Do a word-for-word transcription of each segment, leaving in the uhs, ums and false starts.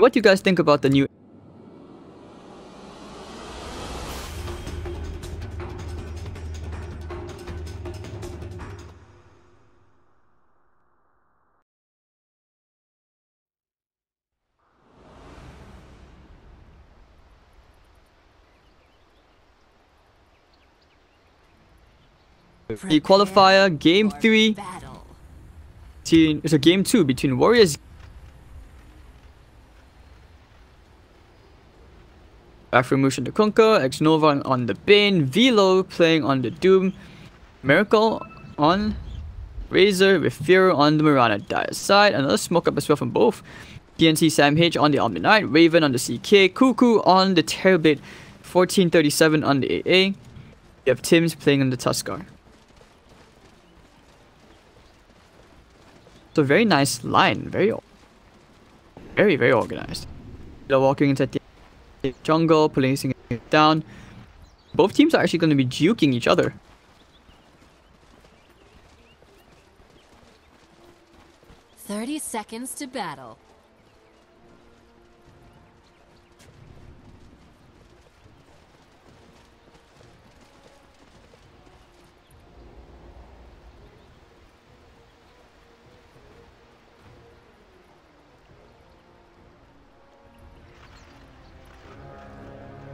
What do you guys think about the new... the qualifier game three between, so game two between Warriors Aphromoosh on the Kunkka, Exnova on the Bane, Velo playing on the Doom, Miracle on Razor with Fear on the Mirana Dire side. Another smoke up as well from both. T N C Samhage on the Omni Knight, Raven on the C K, Kuku on the Terrorblade, fourteen thirty-seven on the A A. You have Tims playing on the Tuskar. So very nice line, very, very, very organized. They're walking into the jungle, placing it down. Both teams are actually going to be juking each other. Thirty seconds to battle.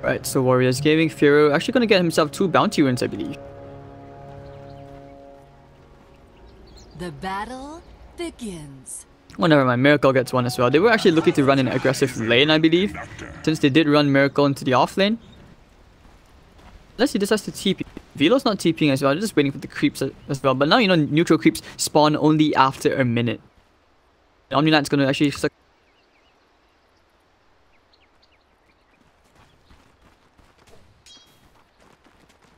Right, so Warriors Gaming, Fiora actually going to get himself two bounty wins, I believe. The battle begins. Oh, never mind. Miracle gets one as well. They were actually looking to run an aggressive lane, I believe, since they did run Miracle into the off lane. Unless he decides to T P. Velo's not TPing as well. They're just waiting for the creeps as well. But now, you know, neutral creeps spawn only after a minute. The Omni Knight's going to actually suck.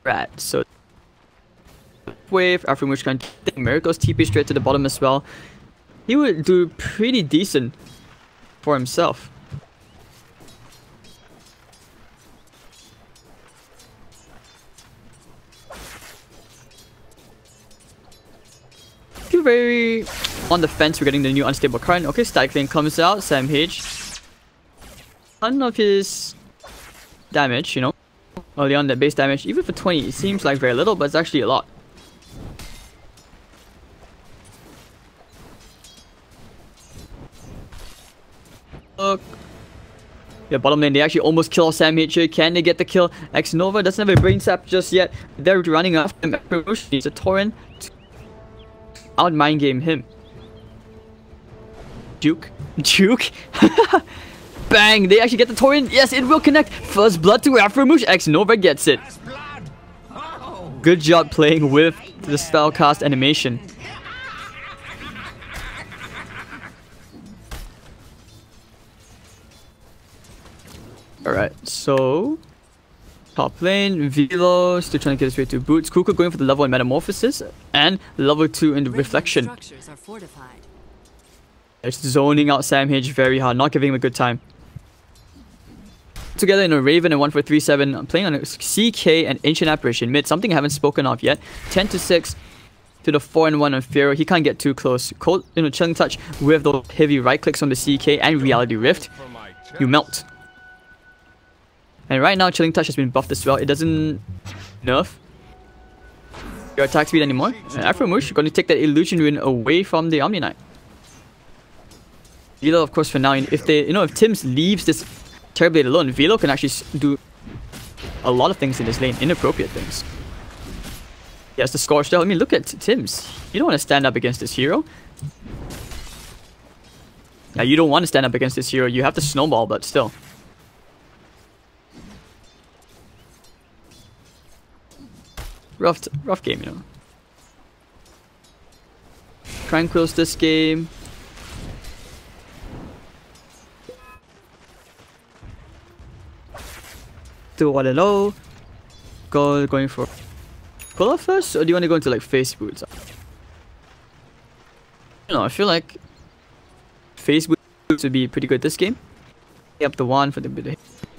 Right, so wave Aphromoosh can take Miracle's T P straight to the bottom as well. He would do pretty decent for himself. Too very on the fence regarding the new unstable current. Okay, Stikling comes out, Samhage. None of his damage, you know. Early on, that base damage, even for twenty, it seems like very little, but it's actually a lot. Look. Yeah, bottom lane, they actually almost kill Samhage here. Can they get the kill? Exnova doesn't have a brain sap just yet. They're running after him. It's a Torrent to out mind game him. Duke. Duke? Bang! They actually get the Torrent. Yes, it will connect. First blood to Aphromoosh. Exnova gets it. Good job playing with the stylecast animation. Alright, so top lane, Velo still trying to get his way to Boots. Kuku going for the level one Metamorphosis and level two in the Reflection. They're zoning out Samhage very hard, not giving him a good time. Together in a Raven and one four three seven, playing on a C K and Ancient Apparition mid, something I haven't spoken of yet. ten to six to the four and one on Fiora. He can't get too close. Cold, you know, Chung Touch with those heavy right clicks on the C K and Reality Rift. You melt. And right now, Chilling Touch has been buffed as well. It doesn't nerf your attack speed anymore. And Aphromoosh going to take that Illusion Rune away from the Omni Knight. Velo, of course, for now, if they, you know, if Tims leaves this Terrorblade alone, Velo can actually do a lot of things in this lane, inappropriate things. He has the Scorch though. I mean, look at Tims. You don't want to stand up against this hero. Now, you don't want to stand up against this hero. You have to snowball, but still. Rough, rough game, you know. Tranquil's this game. To one and oh, go going for pull off first, or do you want to go into like face boots? You know, I feel like face boots would be pretty good this game. Up the one for the bit of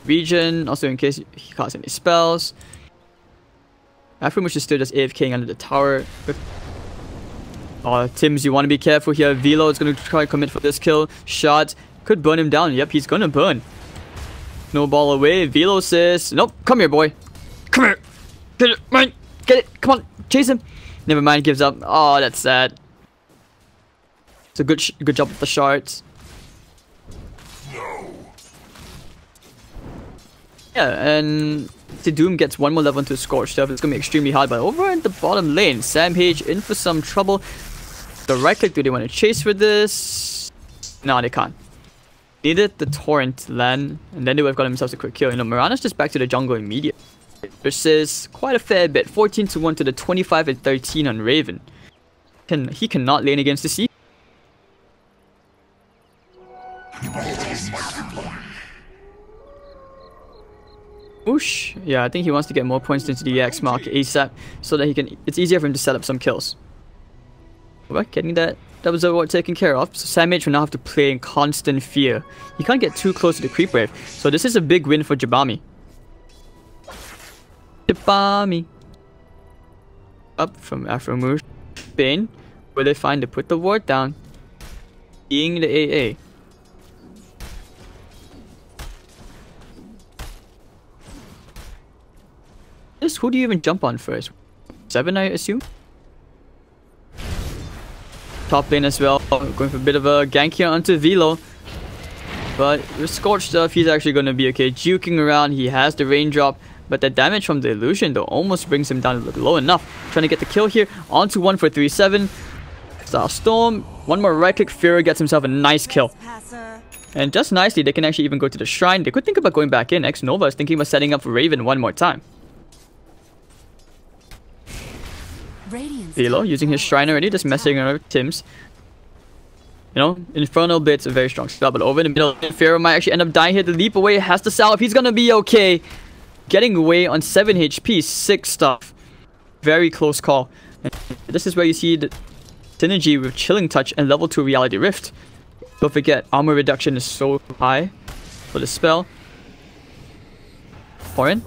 region, also in case he casts any spells. Aphromoosh is still just AFKing under the tower. Oh, Tims, you want to be careful here. Velo is going to try to commit for this kill. Shot Could burn him down. Yep, he's gonna burn. Snowball away. Velo says, nope, come here, boy. Come here. Get it, man. Get it. Come on. Chase him. Never mind, gives up. Oh, that's sad. It's a good, sh good job with the shards. No. Yeah, and Doom gets one more level into Scorched Earth. It's going to be extremely hard, but over in the bottom lane, Samhage in for some trouble. The right click, do they want to chase with this? No, they can't. Needed the Torrent to land, and then they would have got themselves a quick kill. You know, Mirana's just back to the jungle immediately, which is quite a fair bit. fourteen to one to the twenty-five and thirteen on Raven. Can, he cannot lane against the sea. Oosh. Yeah, I think he wants to get more points into the E X mark ASAP so that he can. It's easier for him to set up some kills. We're getting that double zero ward taken care of. So Samhage will now have to play in constant fear. He can't get too close to the creep wave. So this is a big win for Jabami. Jabami. Up from Aphromoosh. Bane. Where they find to put the ward down. Being the A A. Who do you even jump on first? Seven, I assume. Top lane as well. Oh, going for a bit of a gank here onto Velo. But with Scorched Earth, he's actually going to be okay. Juking around, he has the raindrop. But the damage from the illusion, though, almost brings him down low enough. Trying to get the kill here. Onto one for three seven. Star Storm. One more right click. Fear gets himself a nice kill. And just nicely, they can actually even go to the shrine. They could think about going back in. Exnova is thinking about setting up Raven one more time. Velo using his shrine already, just messing around with Tims. You know, Infernal Blade's a very strong spell, but over in the middle, Fiora might actually end up dying here. The leap away has to salve. He's gonna be okay. Getting away on seven H P, six stuff. Very close call. And this is where you see the synergy with Chilling Touch and level two Reality Rift. Don't forget, armor reduction is so high for the spell. Foreign.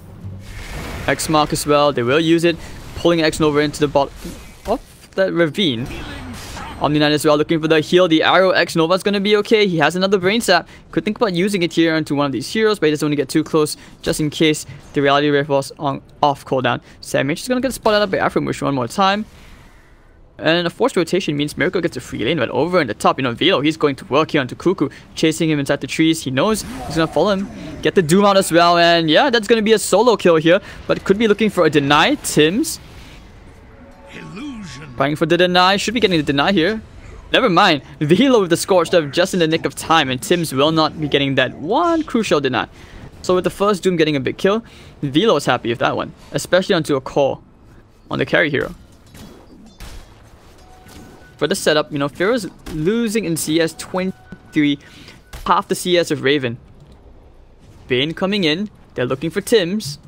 X mark as well, they will use it. Pulling Exnova into the bottom of that ravine. Omni nine as well, looking for the heal. The arrow, Exnova is going to be okay. He has another brain sap. Could think about using it here onto one of these heroes, but he doesn't want to get too close just in case the Reality Rift was on off cooldown. Samhage is going to get spotted up by Aphromoosh one more time. And a forced rotation means Miracle gets a free lane, but over in the top, you know, Velo, he's going to work here onto Kuku, chasing him inside the trees. He knows he's going to follow him. Get the Doom out as well, and yeah, that's going to be a solo kill here, but could be looking for a deny. Tims. Trying for the deny. Should be getting the deny here. Never mind. Velo with the Scorched Earth just in the nick of time. And Tims will not be getting that one crucial deny. So with the first Doom getting a big kill, Velo is happy with that one. Especially onto a call on the carry hero. For the setup, you know, Fiora's losing in C S twenty-three. Half the C S of Raven. Bane coming in. They're looking for Tims.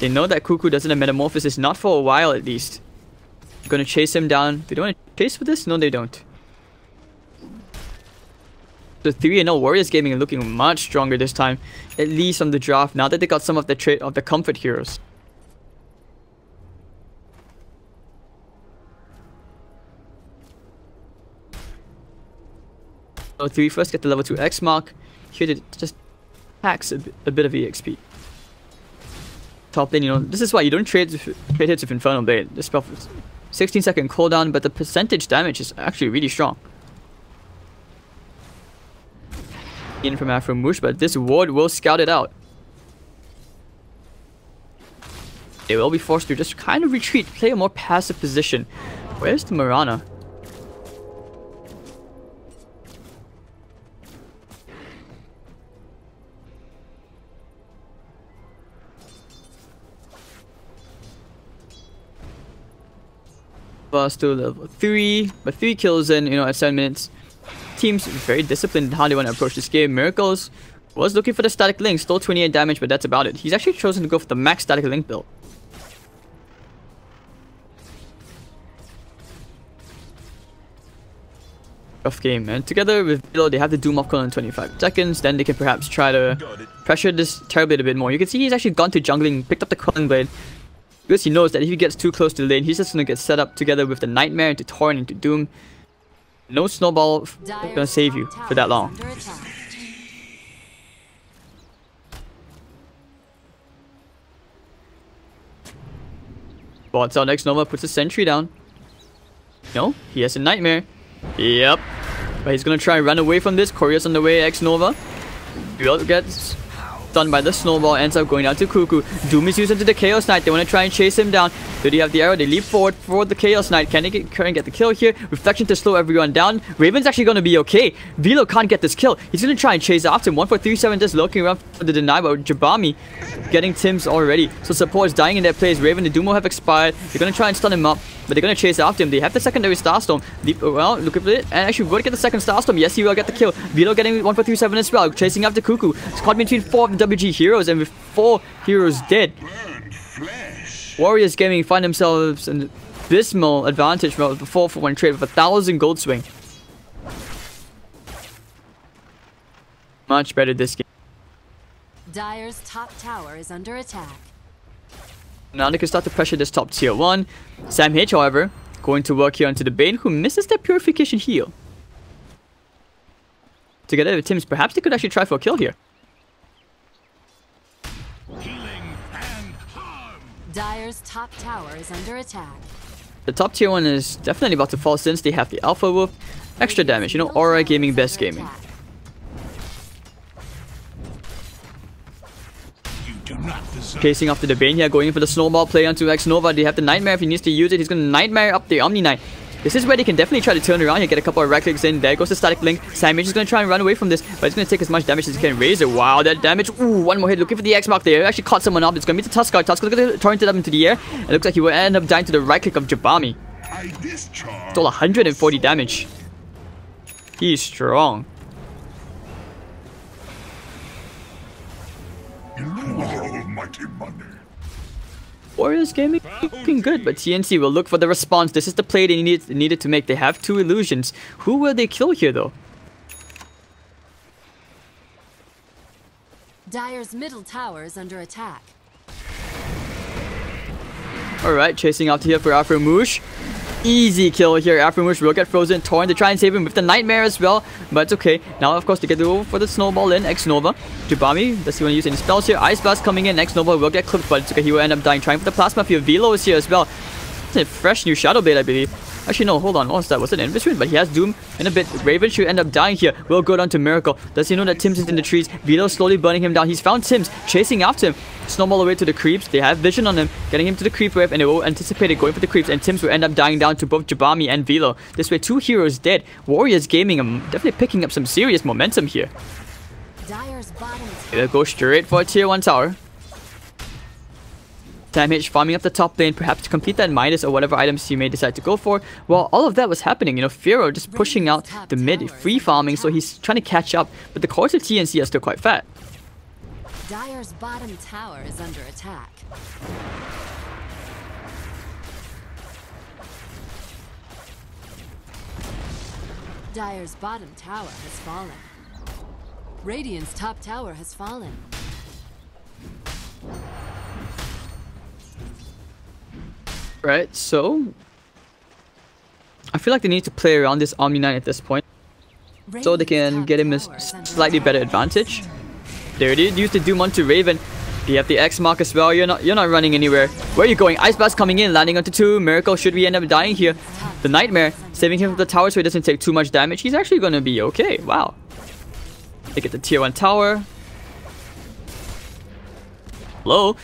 They know that Kuku doesn't have Metamorphosis. Not for a while at least. Gonna chase him down. They don't want to chase for this? No, they don't. The three and oh Warriors Gaming are looking much stronger this time, at least on the draft, now that they got some of the trait of the comfort heroes. So three first get the level two X mark. Here they just hacks a, a bit of E X P. Top lane, you know, this is why you don't trade, trade hits with Infernal Blade. This spell sixteen second cooldown, but the percentage damage is actually really strong. In from Aphromoosh, but this ward will scout it out. They will be forced to just kind of retreat, play a more passive position. Where's the Mirana? Still level three, but three kills in, you know, at seven minutes. Teams very disciplined in how they want to approach this game. Miracles was looking for the static link, stole twenty-eight damage, but that's about it. He's actually chosen to go for the max static link build. Rough game, and together with Velo, they have the Doom off call in twenty-five seconds. Then they can perhaps try to pressure this Terrorblade a bit more. You can see he's actually gone to jungling, picked up the Culling Blade. Because he knows that if he gets too close to the lane, he's just going to get set up together with the Nightmare into Torrent into Doom. no snowball is gonna save you for that long. Bots out Exnova, puts a sentry down. No, he has a nightmare. Yep. But he's gonna try and run away from this. Korya's on the way, Exnova. Build gets done by the snowball, ends up going down to Kuku. Doom is used into the Chaos Knight. They want to try and chase him down. Do they have the arrow? They leap forward for the Chaos Knight. Can they get, can they get the kill here? Reflection to slow everyone down. Raven's actually going to be okay. Velo can't get this kill. He's going to try and chase after him. one four three seven just looking around for the deny, but Jabami getting Tims already. So support is dying in their place. Raven and Doom will have expired. They're going to try and stun him up, but they're going to chase after him. They have the secondary Starstorm. Leap around, look at it. And actually, we're going to get the second Starstorm. Yes, he will get the kill. Velo getting one four three seven as well. Chasing after Kuku. It's caught between four of the W G heroes, and with four heroes dead, Warriors Gaming find themselves an abysmal advantage from the four for one trade with a thousand gold swing. Much better this game. Dire's top tower is under attack. Now they can start to pressure this top tier one. Samhage, however, going to work here onto the Bane, who misses their purification heal. Together with Tims, perhaps they could actually try for a kill here. Dire's top tower is under attack. The top tier one is definitely about to fall since they have the Alpha Wolf. Extra damage, you know, Aura Gaming, best gaming. Chasing after the Bane here, going in for the snowball play onto Exnova. They have the Nightmare. If he needs to use it, he's going to Nightmare up the Omni Knight. This is where they can definitely try to turn around here, get a couple of right clicks in. There goes the Static Blink. Samhage is going to try and run away from this, but it's going to take as much damage as he can. Razor, wow, that damage. Ooh, one more hit. Looking for the X mark there. Actually caught someone up. It's going to be the Tuskar. Tuskar's going to torrent it up into the air. It looks like he will end up dying to the right click of Jabami. Stole one hundred forty damage. He's strong. Warriors Gaming looking good, but T N C will look for the response. This is the play they need, needed to make. They have two illusions. Who will they kill here, though? Dire's middle tower is under attack. Alright, chasing out here for Aphromoosh. Easy kill here. Aphromoosh will get frozen, torn. They try and save him with the Nightmare as well, but it's okay. Now, of course, they get over for the Snowball in. Exnova. Jabami, does he want to use any spells here? Ice Blast coming in. Exnova will get clipped, but it's okay. He will end up dying. Trying for the Plasma Field. Velo is here as well. It's a fresh new Shadow Blade, I believe. Actually, no, hold on. What was that? Was it an Invis? But he has Doom in a bit. Raven should end up dying here. Will go down to Miracle. Does he know that Tims is in the trees? Velo slowly burning him down. He's found Tims, chasing after him. Snowball away to the creeps. They have vision on him, getting him to the creep wave, and they will anticipate it going for the creeps, and Tims will end up dying down to both Jabami and Velo. This way, two heroes dead. Warriors Gaming are definitely picking up some serious momentum here. They'll go straight for a tier one tower. Damage farming up the top lane, perhaps to complete that Midas or whatever items he may decide to go for. While all of that was happening, you know, Fiora just pushing out the mid, free farming, so he's trying to catch up, but the cores of T N C are still quite fat. Dire's bottom tower is under attack. Dire's bottom tower has fallen. Radiant's top tower has fallen. Right, so I feel like they need to play around this Omni Knight at this point, so they can get him a slightly better advantage. They already used the Doom onto Raven. You have the X mark as well. You're not, you're not running anywhere. Where are you going? Ice Blast coming in, landing onto two. Miracle, should we end up dying here? The Nightmare, saving him from the tower so he doesn't take too much damage. He's actually going to be okay. Wow. They get the tier one tower. Hello?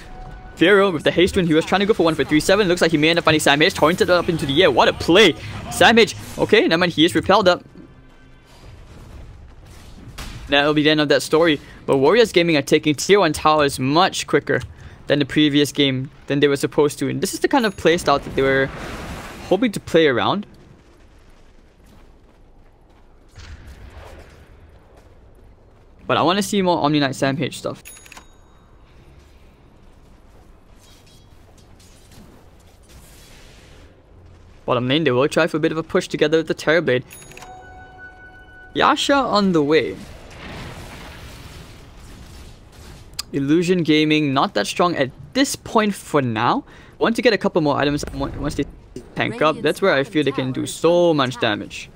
Fear with the haste win. He was trying to go for one four three seven. Looks like he may end up finding Samhage. Torrented up into the air. What a play. Samhage. Okay, never mind. He is repelled up. That will be the end of that story. But Warriors Gaming are taking tier one towers much quicker than the previous game, than they were supposed to. And this is the kind of playstyle that they were hoping to play around. But I want to see more Omni Knight Samhage stuff. Bottom lane, they will try for a bit of a push together with the Terror Blade. Yasha on the way. Illusion Gaming, not that strong at this point for now. Want to get a couple more items once they tank up. That's where I feel they can do so much damage.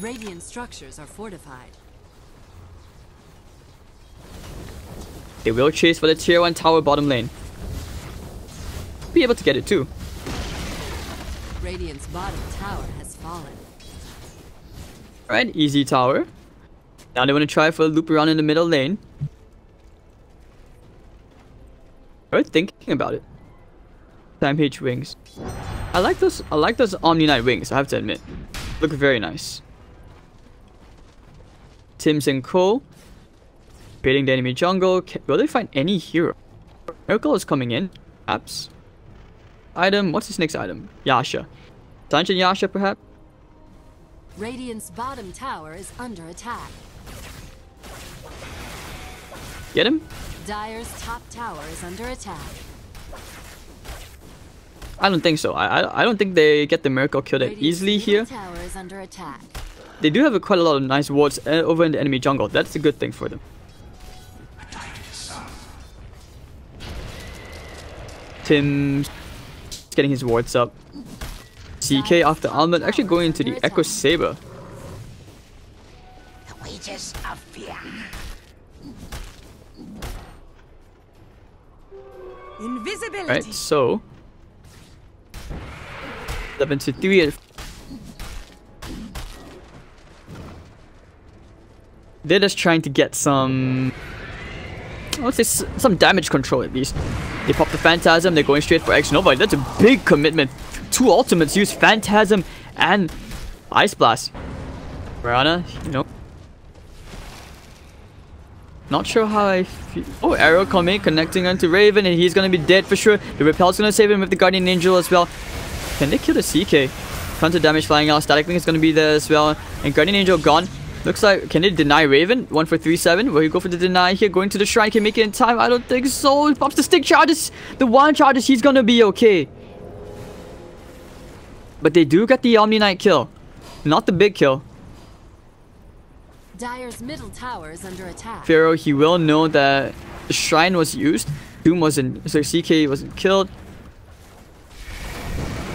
Radiant structures are fortified. They will chase for the tier one tower bottom lane. Be able to get it too. Radiant's bottom tower has fallen. Alright, easy tower. Now they want to try for a loop around in the middle lane. I was thinking about it. Samhage wings. I like those. I like those Omni Knight wings. I have to admit, look very nice. Tims and Cole baiting the enemy jungle. Can, will they find any hero? Miracle is coming in. Perhaps. Item. What's his next item? Yasha. Dungeon Yasha, perhaps. Radiant's bottom tower is under attack. Get him. Dire's top tower is under attack. I don't think so. I, I I don't think they get the miracle kill that easily here. Tower is under attack. They do have a, quite a lot of nice wards over in the enemy jungle. That's a good thing for them. Tim's getting his wards up. C K after Almond actually going into the Echo Saber. The wages of fear. Invisibility. Right, so eleven to three. They're just trying to get some, let's say, some damage control at least. They pop the Phantasm. They're going straight for Exnova. That's a big commitment. Two ultimates use Phantasm and Ice Blast. Rihanna, you know. Not sure how I feel. Oh, arrow coming, connecting onto Raven, and he's gonna be dead for sure. The repel's gonna save him with the Guardian Angel as well. Can they kill the C K? Tons of damage flying out. Static Link is gonna be there as well, and Guardian Angel gone. Looks like, can they deny Raven? one four three seven. Will he go for the deny here? Going to the shrine, can make it in time. I don't think so. Pops the stick charges. The one charges. He's gonna be okay. But they do get the Omni Knight kill, not the big kill. Dire's middle tower is under attack. Pharaoh, he will know that the shrine was used. Doom wasn't, so C K wasn't killed.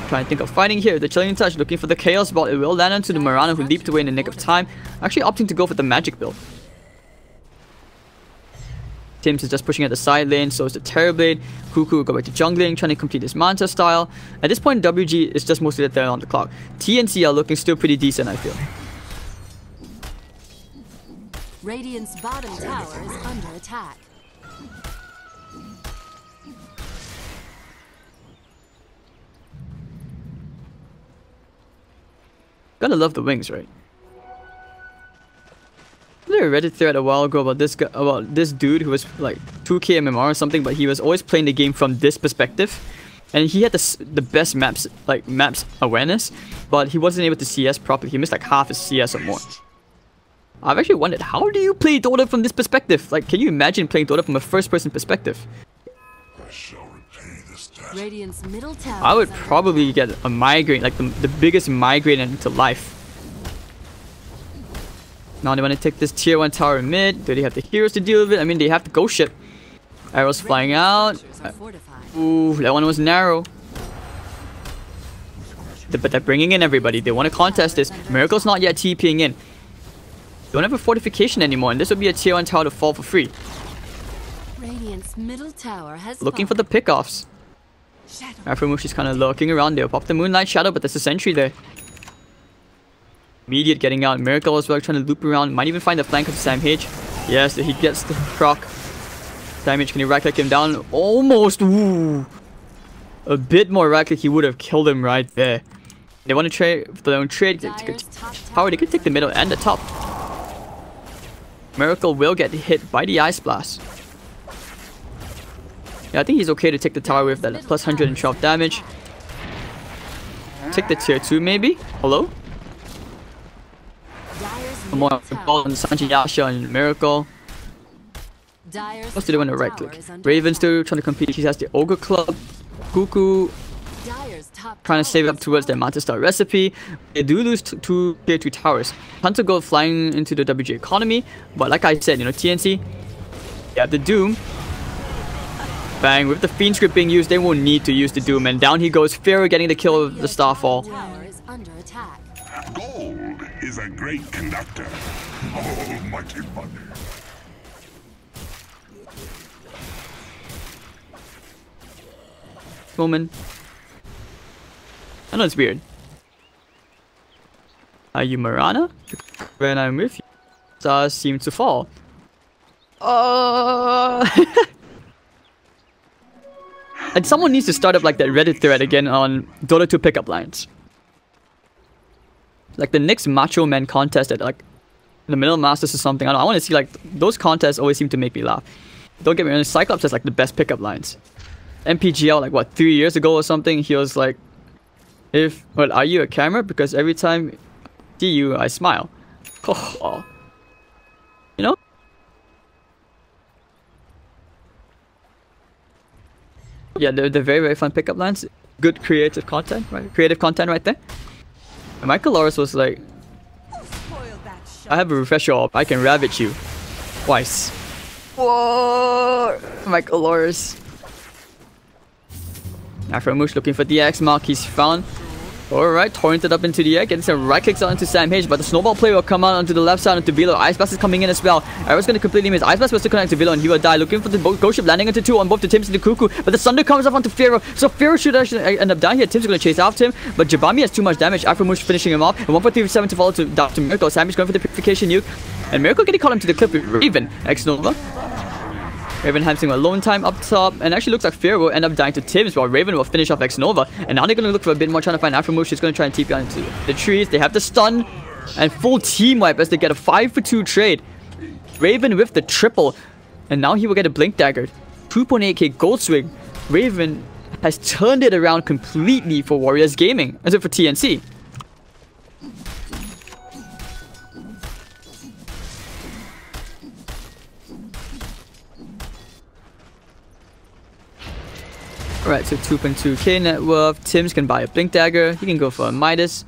Trying to think of fighting here. The Chilling Touch looking for the Chaos Bolt. It will land onto the Mirana, who leaped away in the nick of time. Actually opting to go for the magic build. Tims is just pushing at the side lane, so is the Terrorblade. Kuku will go back to jungling, trying to complete his Manta style. At this point, W G is just mostly there on the clock. T N C are looking still pretty decent, I feel. Radiant's bottom tower is under attack. Gotta love the wings, right? There was a Reddit thread a while ago about this guy, about this dude who was like two K M M R or something, but he was always playing the game from this perspective, and he had the the best maps like maps awareness, but he wasn't able to C S properly. He missed like half his C S or more. I've actually wondered, how do you play Dota from this perspective? Like, can you imagine playing Dota from a first-person perspective? I, shall repay this debt. Middle tower I would probably get a migraine, like the, the biggest migraine into life. Now they want to take this tier one tower in mid. Do they have the heroes to deal with it? I mean, they have the ghost ship. Arrows flying out. Ooh, that one was narrow. But they're bringing in everybody. They want to contest this. Miracle's not yet TPing in. Don't have a fortification anymore, and this would be a tier one tower to fall for free. Radiant's middle tower has looking fallen. For the pickoffs. Aphromoosh is kind of lurking around there. Pop the Moonlight Shadow, but there's a sentry there. Immediate getting out. Miracle as well, trying to loop around. Might even find the flank of Samhage. Yes, he gets the proc. Damage, can he right click him down? Almost. Ooh. A bit more right click, he would have killed him right there. They want to trade for their own trade. Power, they could take the middle and the top. Miracle will get hit by the Ice Blast. Yeah, I think he's okay to take the tower with that plus one hundred twelve damage. Take the tier two maybe? Hello? Some more ball on Sanji, Yasha, and Miracle. What do they want to right click? Raven still trying to compete. She has the Ogre Club. Kuku trying to save up towards their Manta Star recipe. They do lose two tier two towers. Hunter Gold flying into the W G economy, but like I said, you know, T N C, they have the Doom. Bang, with the Fiend Script being used, they won't need to use the Doom, and down he goes. Fear getting the kill of the Starfall. is a great conductor. Almighty money. Woman. I know it's weird. Are you Marana? When I'm with you, stars seem to fall. Uh... and someone needs to start up like that Reddit thread again on Dota two pickup lines. Like the next Macho Man contest at like the Middle Masters or something. I don't know, I want to see like those contests always seem to make me laugh. Don't get me wrong, Cyclops has like the best pickup lines. M P G L like what three years ago or something, he was like, if well, are you a camera? Because every time I see you, I smile. Oh, you know. Yeah, they're, they're very very fun pickup lines. Good creative content, right? Creative content right there. And Michael Loris was like, I have a refresher orb. I can ravage you twice. Whoa, Michael Loris. Aphromoosh looking for the X mark, he's found. Alright, torrented up into the air, getting some right clicks out into Samhage, but the snowball play will come out onto the left side onto Velo. Ice Blast is coming in as well. Arrow's gonna completely miss. Ice Blast was to connect to Velo and he will die. Looking for the ghost ship, landing into two on both the Tims and the Kuku, but the Thunder comes up onto Fiora. So Fiora should actually end up dying here. Tims is gonna chase after him, but Jabami has too much damage. Aphromoosh finishing him off. And one point three seven to follow to, down to Miracle. Samhage going for the purification nuke. And Miracle getting caught him to the clip with Raven. Exnova. Raven having a lone time up top, and actually looks like Fear will end up dying to Tims while Raven will finish off Exnova. And now they're going to look for a bit more, trying to find Aphromoosh. She's going to try and T P onto the trees. They have the stun and full team wipe as they get a five for two trade. Raven with the triple, and now he will get a blink dagger. two point eight K gold swing. Raven has turned it around completely for Warriors Gaming, as if for T N C. Alright, so two point two K net worth. Tims can buy a blink dagger. He can go for a Midas.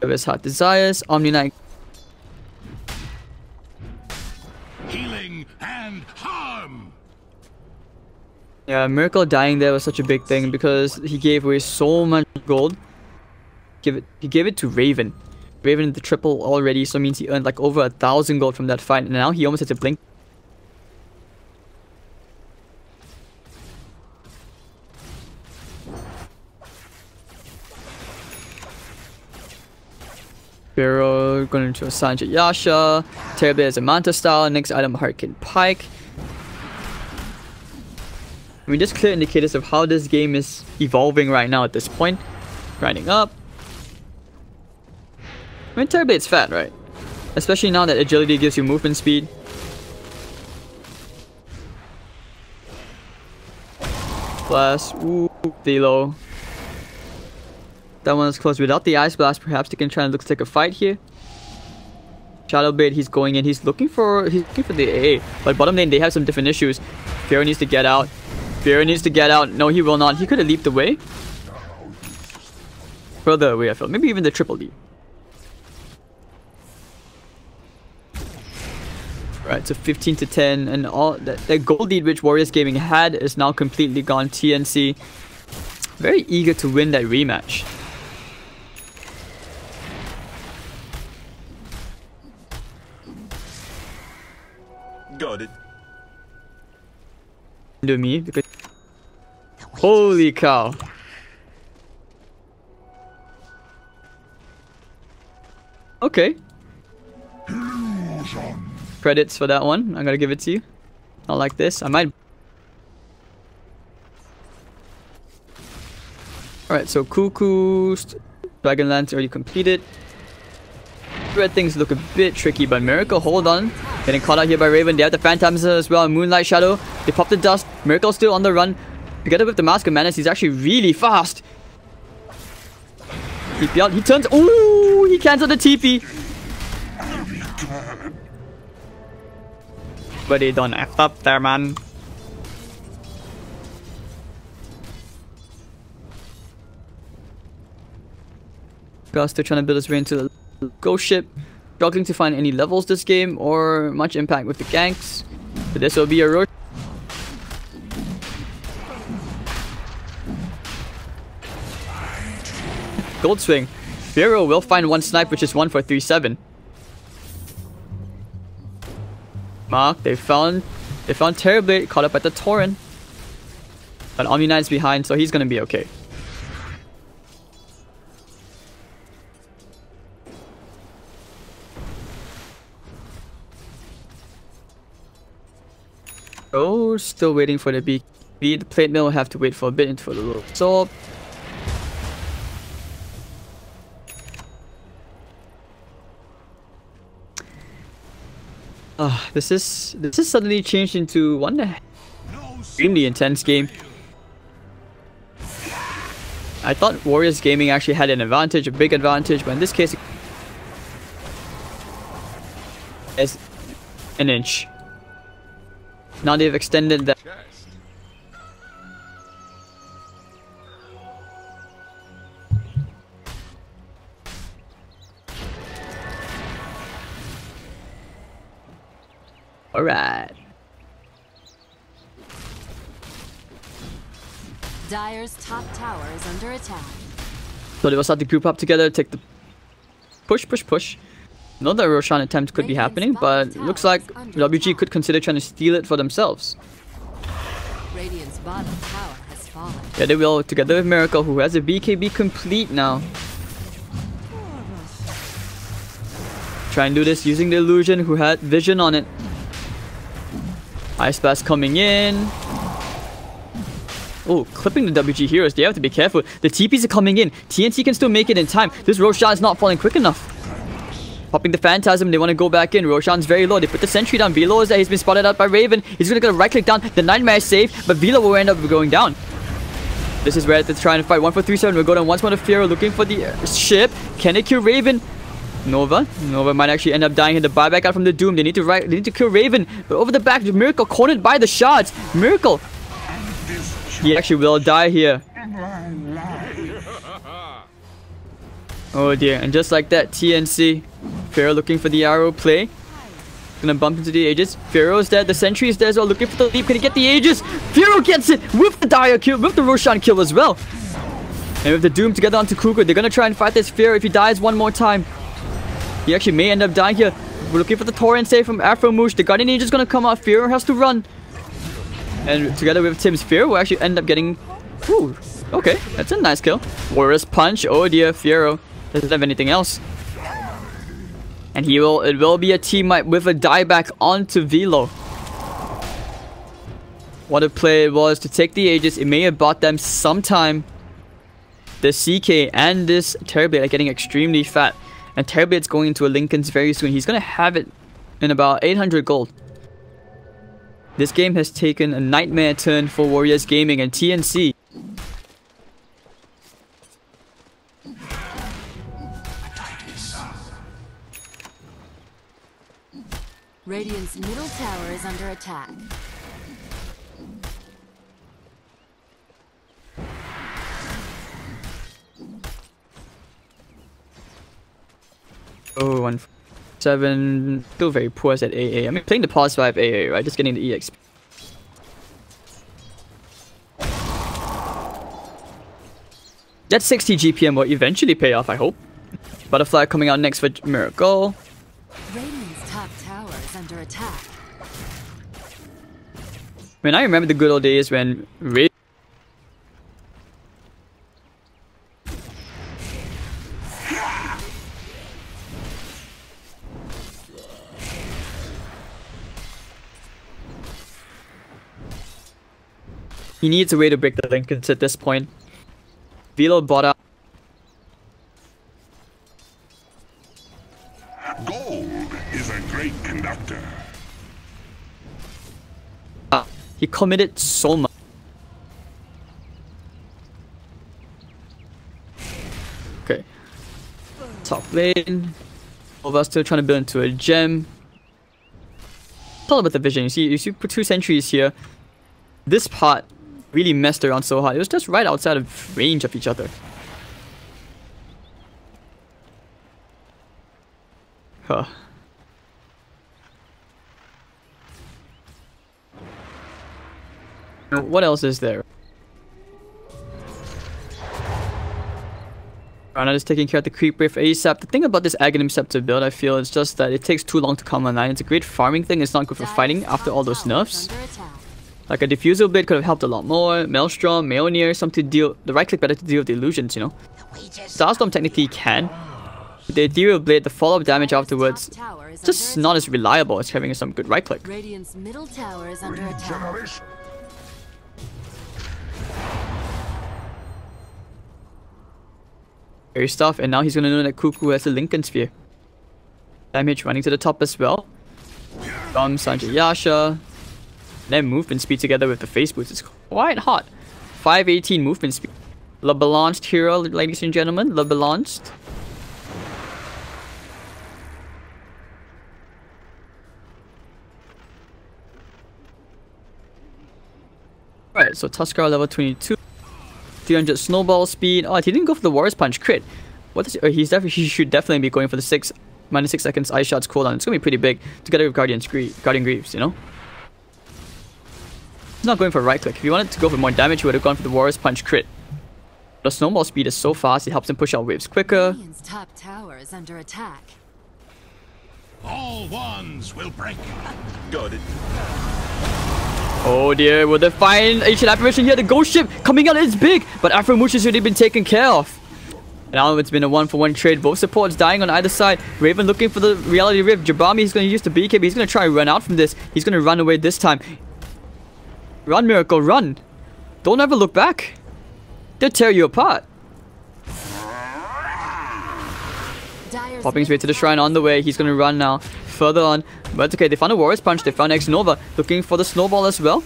His heart desires. Omni Knight. Healing and harm. Yeah, Miracle dying there was such a big thing because he gave away so much gold. Give it. He gave it to Raven. Raven the triple already, so it means he earned like over a thousand gold from that fight, and now he almost has a blink. Pharaoh, going to assign to Yasha. Terrible as a Manta style. Next item, Harkin Pike. I mean, just clear indicators of how this game is evolving right now at this point. Grinding up. I mean, Terrorblade's fat, right? Especially now that agility gives you movement speed. Blast. Ooh, Velo. That one is close. Without the Ice Blast, perhaps they can try and look to take a fight here. Shadow Blade, he's going in. He's looking for he's looking for the A A. But bottom lane, they have some different issues. Fear needs to get out. Fear needs to get out. No, he will not. He could have leaped away. Further away, I feel. Maybe even the triple leap. Right, so fifteen to ten. And all that, that gold lead which Warriors Gaming had is now completely gone. T N C, very eager to win that rematch. Got it. To me, because holy cow! Okay. Credits for that one. I'm gonna give it to you. Not like this. I might. All right. So Kuku, Dragonlance already completed. Red things look a bit tricky, but Miracle, hold on. Getting caught out here by Raven. They have the Phantoms as well. Moonlight Shadow. They pop the dust. Miracle still on the run. Together with the Mask of Madness, he's actually really fast. T P out. He turns. Ooh, he cancelled the T P. But they don't F up there, man. Gus still trying to build his way into the Ghost Ship, struggling to find any levels this game or much impact with the ganks. But this will be a road. Gold swing. Vero will find one snipe, which is one for three seven. Mark, they found they found Terrorblade caught up at the Torrent. But Omni nine's behind, so he's gonna be okay. Oh, still waiting for the B K B. The plate mill will have to wait for a bit for the little absorb. Ah, uh, this is this is suddenly changed into one extremely intense game. I thought Warriors Gaming actually had an advantage, a big advantage, but in this case, it's an inch. Now they've extended that. All right. Dire's top tower is under attack. So they will start to group up together, take the push, push, push. Not that Roshan attempt could be happening, but it looks like W G could consider trying to steal it for themselves. Radiant's bottom tower has fallen. Yeah, they will, together with Miracle, who has a B K B complete now. Try and do this using the illusion, who had vision on it. Ice Blast coming in. Oh, clipping the W G heroes. They have to be careful. The T Ps are coming in. T N T can still make it in time. This Roshan is not falling quick enough. Popping the Phantasm, they want to go back in. Roshan's very low. They put the sentry down. Velo is there. He's been spotted out by Raven. He's going to go right click down. The Nightmare is safe, but Velo will end up going down. This is where they're trying to fight. one four three seven will go down once more to Fiora, looking for the ship. Can it kill Raven? Nova. Nova might actually end up dying here. The buyback out from the Doom. They need to right, they need to kill Raven. But over the back, Miracle cornered by the shards. Miracle. He actually will die here. Oh dear. And just like that, T N C. Pharaoh looking for the arrow play. Gonna bump into the Aegis. Pharaoh's there. The sentry is there as well. Looking for the leap. Can he get the Aegis? Pharaoh gets it with the Dire kill, with the Roshan kill as well. And with the Doom together onto Kuku. They're gonna try and fight this Pharaoh if he dies one more time. He actually may end up dying here. We're looking for the Torrent save from Aphromoosh. The Guardian Angel is going to come out. Fear has to run. And together with Tims, Fear will actually end up getting... Ooh, okay, that's a nice kill. Warrior's Punch. Oh dear, Fiora doesn't have anything else. And he will. It will be a team-up with a dieback onto Velo. What a play it was to take the Aegis. It may have bought them some time. The C K and this Terrorblade are getting extremely fat. And Terrorblade's going into a Lincoln's very soon. He's going to have it in about eight hundred gold. This game has taken a nightmare turn for Warriors Gaming and T N C. Radiant's middle tower is under attack. Oh, one seven. Still very poor at A A. I mean, playing the past five A A, right? Just getting the E X P. That sixty G P M will eventually pay off, I hope. Butterfly coming out next for Miracle. Radiant's top tower is under attack. Man, I remember the good old days when Raven. He needs a way to break the Lincolns at this point. Velo bought up. Gold is a great conductor. Ah, he committed so much. Okay. Top lane. Over still trying to build into a gem. It's all about the vision. You see, you see two sentries here. This part really messed around so hard. It was just right outside of range of each other. Huh. What else is there? Rana is taking care of the creep wave ASAP. The thing about this Aghanim Scepter build, I feel, is just that it takes too long to come online. It's a great farming thing. It's not good for fighting after all those nerfs. Like a Diffusal Blade could have helped a lot more. Maelstrom, Mjolnir, something to deal... The right click better to deal with the illusions, you know. Starstorm technically can. But the Ethereal Blade, the follow-up damage afterwards, just not as reliable as having some good right click. Radiant's middle tower is under attack. Very stuff, and now he's gonna know that Kuku has the Lincoln Sphere. Damage running to the top as well. From Sanjay Yasha. Their movement speed together with the face boost is quite hot. five eighteen movement speed. Le balanced hero, ladies and gentlemen. Le balanced. Alright, so Tuskar level twenty-two. three hundred snowball speed. Oh, he didn't go for the Warriors Punch crit. What is, oh, he's definitely, he should definitely be going for the six minus six seconds ice shots cooldown. It's gonna be pretty big together with Guardian Guardian Greaves, you know. He's not going for right click. If he wanted to go for more damage, he would have gone for the Warriors Punch crit. The snowball speed is so fast, it helps him push out waves quicker. Top tower is under attack. All wands will break. Got it. Oh dear, will they find ancient apparition here? The ghost ship coming out is big, but Aphromoosh has already been taken care of. Now it's been a one-for-one trade. Both supports dying on either side. Raven looking for the reality rift. Jabami is going to use the B K B. He's going to try and run out from this. He's going to run away this time. Run, Miracle, run. Don't ever look back. They'll tear you apart. Popping his way to the shrine on the way. He's going to run now. Further on. But okay, they found a Warriors Punch. They found Exnova. Looking for the snowball as well.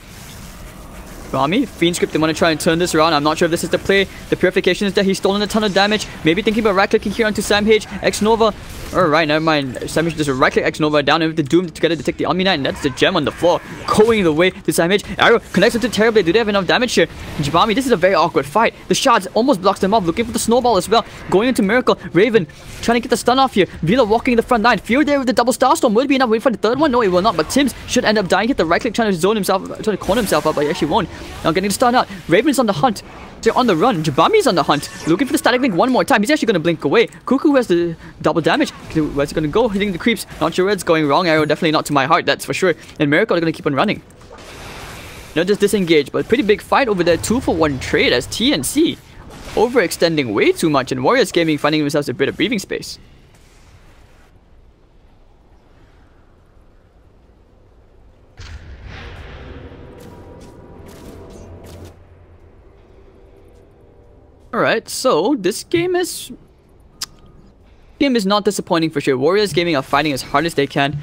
Rami, Fiend Script, they want to try and turn this around. I'm not sure if this is the play. The purification is that he's stolen a ton of damage. Maybe thinking about right-clicking here onto Samhage. Exnova. Alright, never mind. Samhage does a right-click Exnova down and with the Doom together to take the Omni Knight. And that's the gem on the floor. Going the way to Samhage. Arrow connects into Terrible. Do they have enough damage here? Jabami, this is a very awkward fight. The shards almost blocks them off. Looking for the snowball as well. Going into Miracle. Raven trying to get the stun off here. Velo walking the front line. Fear there with the double Starstorm. Will it be enough? Wait for the third one? No, it will not. But Tims should end up dying. Hit the right-click trying to zone himself, trying to corner himself up, but he actually won't. Now getting the stun out. Raven's on the hunt. They're on the run. Jabami's on the hunt. Looking for the static link one more time. He's actually going to blink away. Kuku has the double damage. Where's he going to go? Hitting the creeps. Not sure where it's going wrong. Arrow definitely not to my heart. That's for sure. And Miracle are going to keep on running. Not just disengage, but pretty big fight over there. Two for one trade as T N C. Overextending way too much. And Warriors Gaming finding themselves a bit of breathing space. Alright, so this game is game is not disappointing for sure. Warriors Gaming are fighting as hard as they can.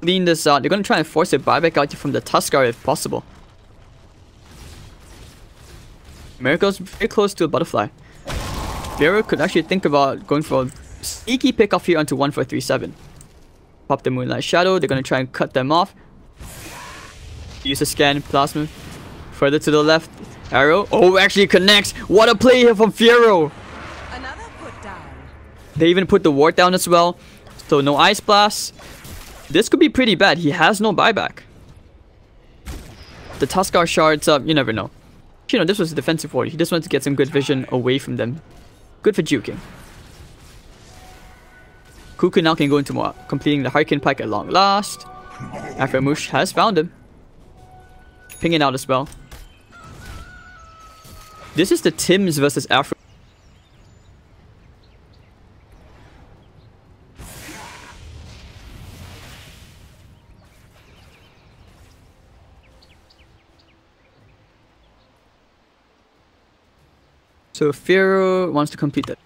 Clean this out. They're going to try and force a buyback out from the Tuskar if possible. Miracle's very close to a butterfly. Vera could actually think about going for a sneaky pickoff here onto one four three seven. Pop the Moonlight Shadow. They're going to try and cut them off. Use a scan, plasma. Further to the left. Arrow. Oh, actually connects. What a play here from Fiora. Another put down. They even put the ward down as well. So no ice blast. This could be pretty bad. He has no buyback. The Tuskar shards up. You never know. You know, this was a defensive ward. He just wanted to get some good vision away from them. Good for juking. Kuku now can go into more, completing the Hurricane Pike at long last. Aphromoosh has found him. Pinging out as well. This is the Tims versus Afro. So Fiora wants to complete that.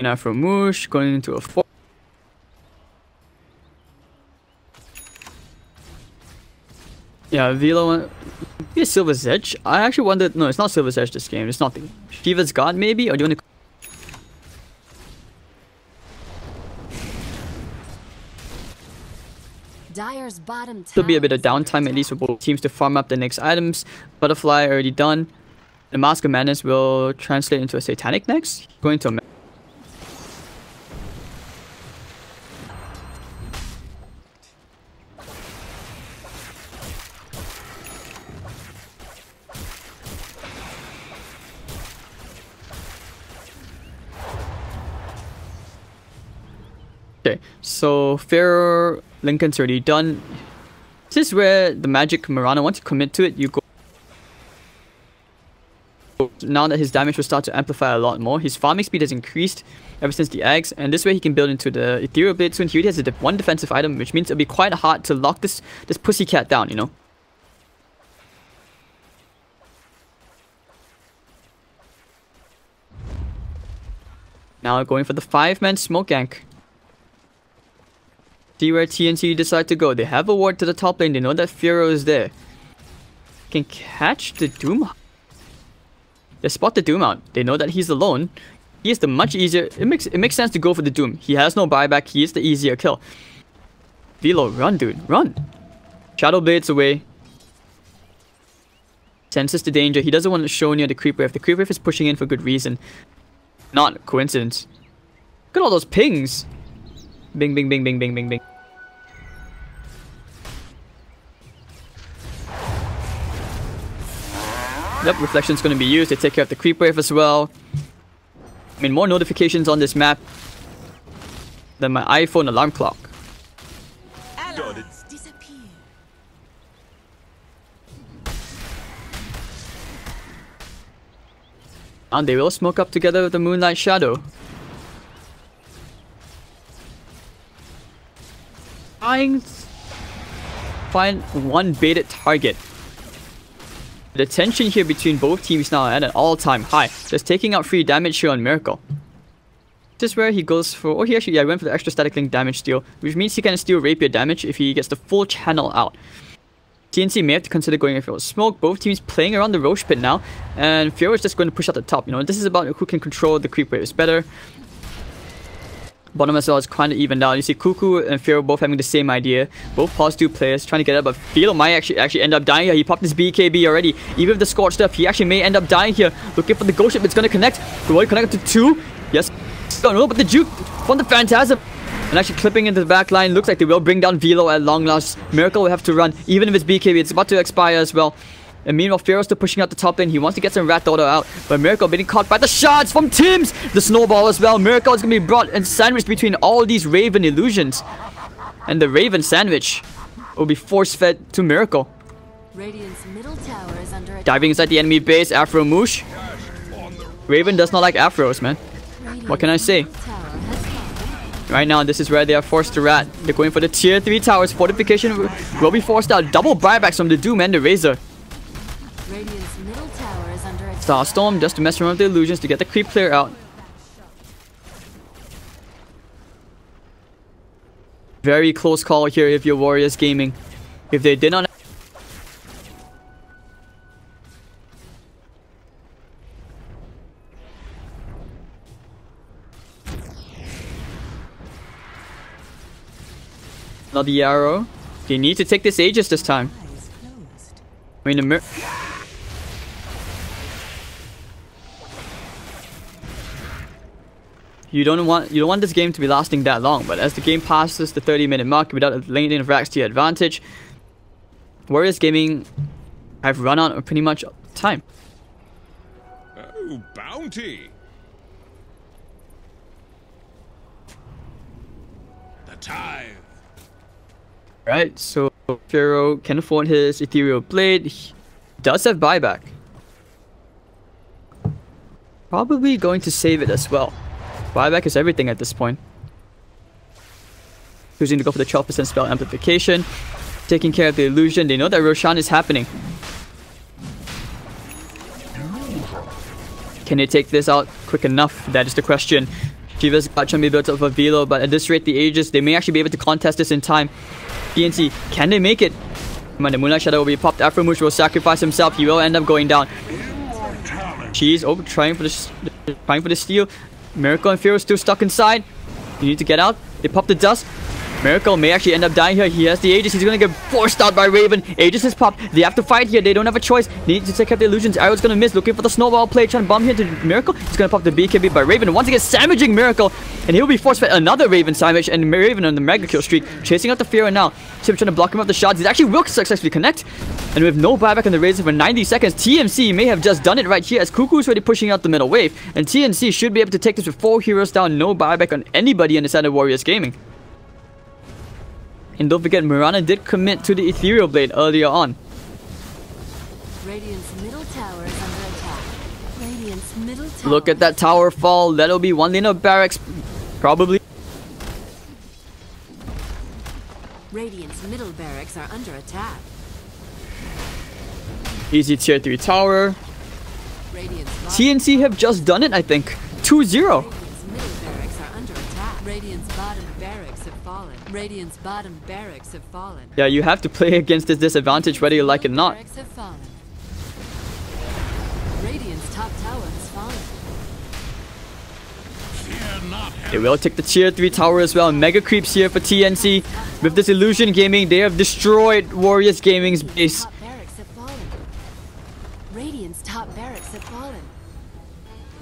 And Aphromoosh going into a four. Yeah, Velo. Maybe it's Silver's Edge. I actually wondered. No, it's not Silver's Edge this game. It's not the Shiva's God, maybe? Or do you want to. Dyer's bottom. There'll be a bit of downtime at least for both teams to farm up the next items. Butterfly already done. The Mask of Madness will translate into a Satanic next. Going to a. Okay, so Pharaoh Lincoln's already done. This is where the magic Mirana, once you commit to it, you go. Now that his damage will start to amplify a lot more, his farming speed has increased ever since the Ags, and this way he can build into the Ethereal Blade soon. He already has a de one defensive item, which means it'll be quite hard to lock this, this pussycat down, you know? Now going for the five man smoke gank. See where T N C decide to go. They have a ward to the top lane, they know that Fiora is there. Can catch the Doom. They spot the Doom out. They know that he's alone. He is the much easier. It makes it makes sense to go for the Doom. He has no buyback. He is the easier kill. Velo, run, dude, run. Shadow Blades away. Senses the danger. He doesn't want to show near the creep wave. The creep wave is pushing in for good reason, not coincidence. Look at all those pings. Bing, bing, bing, bing, bing, bing, bing. Yep, Reflection's going to be used. They take care of the creep wave as well. I mean, more notifications on this map than my iPhone alarm clock. Allies disappear. And they will smoke up together with the Moonlight Shadow. Trying to find one baited target. The tension here between both teams now at an all-time high. Just taking out free damage here on Miracle. This is where he goes for... Oh, he actually yeah, went for the extra static link damage steal, which means he can steal rapier damage if he gets the full channel out. T N C may have to consider going for smoke. Both teams playing around the Roche pit now, and Fiora is just going to push out the top. You know, this is about who can control the creep waves better. Bottom as well is kind of evened out. You see Kuku and Fiora both having the same idea. Both positive players trying to get up, but Velo might actually actually end up dying here. He popped his B K B already. Even with the Scorch stuff, he actually may end up dying here. Looking for the Ghost Ship. It's going to connect. The Roy connected to two. Yes. Oh no, but the Juke from the Phantasm. And actually clipping into the back line. Looks like they will bring down Velo at long last. Miracle will have to run. Even if it's B K B, it's about to expire as well. And meanwhile, Pharaoh's still pushing out the top lane. He wants to get some Rat Daughter out. But Miracle being caught by the shards from Tims! The snowball as well. Miracle is going to be brought and sandwiched between all these Raven illusions. And the Raven sandwich will be force-fed to Miracle. Radiant's middle tower is under attack. Diving inside the enemy base, Aphromoosh. Raven does not like Afros, man. What can I say? Right now, this is where they are forced to rat. They're going for the tier three towers. Fortification will be forced out. Double buybacks from the Doom and the Razor. Radiant's middle tower is under attack. Starstorm just to mess around with the illusions to get the creep player out. Very close call here if you're Warriors Gaming. If they did not... Another arrow. They need to take this Aegis this time. I mean, the Mir... You don't want you don't want this game to be lasting that long, but as the game passes the thirty minute mark without a lane of racks to your advantage, Warriors Gaming have run out of pretty much time. Oh, bounty! The time. Right, so Pharaoh can afford his Ethereal Blade. He does have buyback. Probably going to save it as well. Buyback is everything at this point. Choosing to go for the twelve percent spell amplification. Taking care of the illusion. They know that Roshan is happening. Can they take this out quick enough? That is the question. Jiva's got Chumbi built up for Velo, but at this rate, the Aegis, they may actually be able to contest this in time. T N C, can they make it? Come on, the Moonlight Shadow will be popped. Aphromoosh will sacrifice himself. He will end up going down. She's oh, trying for the trying for the steal. Miracle and Fiora still stuck inside. You need to get out. They pop the dust. Miracle may actually end up dying here. He has the Aegis. He's going to get forced out by Raven. Aegis is popped. They have to fight here. They don't have a choice. They need to take care of the illusions. Arrow's going to miss. Looking for the snowball play. Trying to bomb here to Miracle. He's going to pop the B K B by Raven. Once again, sandwiching Miracle. And he'll be forced by another Raven sandwich. And Raven on the mega kill streak. Chasing out the Fiora now. Chip trying to block him up the shots. He actually will successfully connect. And with no buyback on the Razor for ninety seconds, T M C may have just done it right here as Kuku's already pushing out the middle wave. And T N C should be able to take this with four heroes down. No buyback on anybody in the side of Warriors Gaming. And don't forget, Mirana did commit to the Ethereal Blade earlier on. Radiant's middle tower is under attack. Radiant's middle tower. Look at that tower fall. That'll be one lane of barracks, probably. Radiant's middle barracks are under attack. Easy tier three tower. Radiant's T N C have just done it, I think. two zero. Radiant's middle barracks are under attack. Radiant's bottom barracks have fallen. Radiant's bottom barracks have fallen. Yeah, you have to play against this disadvantage whether you like it or not. Barracks have fallen. Radiant's top tower has fallen. They will take the tier three tower as well. Mega creeps here for T N C. With this Illusion Gaming, they have destroyed Warriors Gaming's base. Radiant's top barracks have fallen.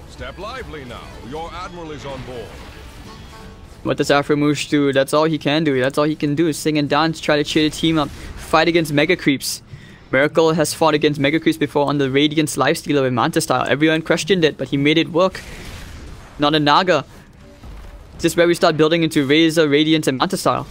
Step lively now. Your admiral is on board. What does Aphromoosh do? That's all he can do. That's all he can do is sing and dance, try to cheer the team up, fight against Mega Creeps. Miracle has fought against Mega Creeps before on the Radiant's Lifestealer with Manta style. Everyone questioned it, but he made it work. Not a Naga. This is where we start building into Razor, Radiance, and Manta style.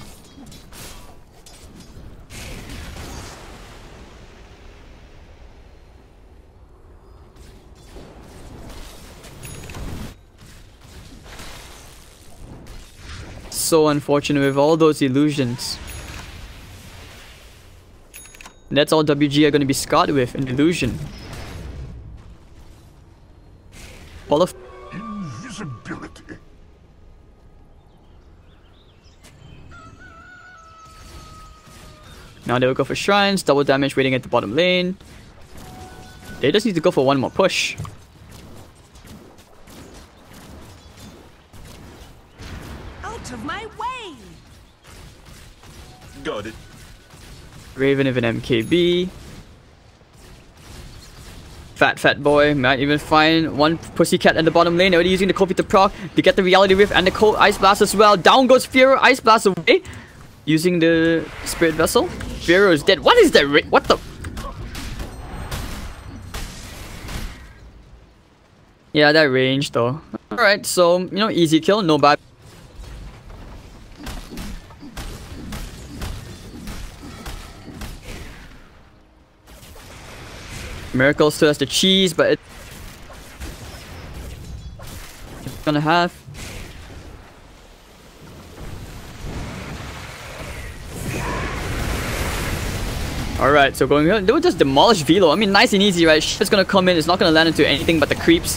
So unfortunate with all those illusions. And that's all W G are going to be scarred with, an illusion. All of invisibility. Now they will go for shrines, double damage waiting at the bottom lane. They just need to go for one more push. Of my way. Got it. Raven with an M K B. Fat Fat Boy might even find one pussycat at the bottom lane. Already using the Kofi to proc to get the Reality Rift and the Cold Ice Blast as well. Down goes Fear, Ice Blast away. Using the Spirit Vessel. Fear is dead. What is that? What the? Yeah, that range though. Alright, so, you know, easy kill, no bad. Miracle still has the cheese, but it's gonna have. Alright, so going here, they'll just demolish Velo. I mean, nice and easy, right? She's gonna come in, it's not gonna land into anything but the creeps.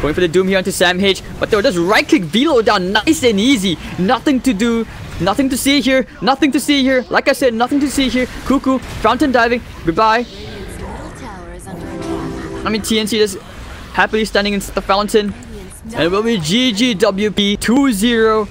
Going for the Doom here onto Samhage, but they'll just right click Velo down, nice and easy. Nothing to do, nothing to see here, nothing to see here. Like I said, nothing to see here. Kuku, fountain diving, goodbye. I mean, T N C just happily standing inside the fountain. And it will be G G W P two zero.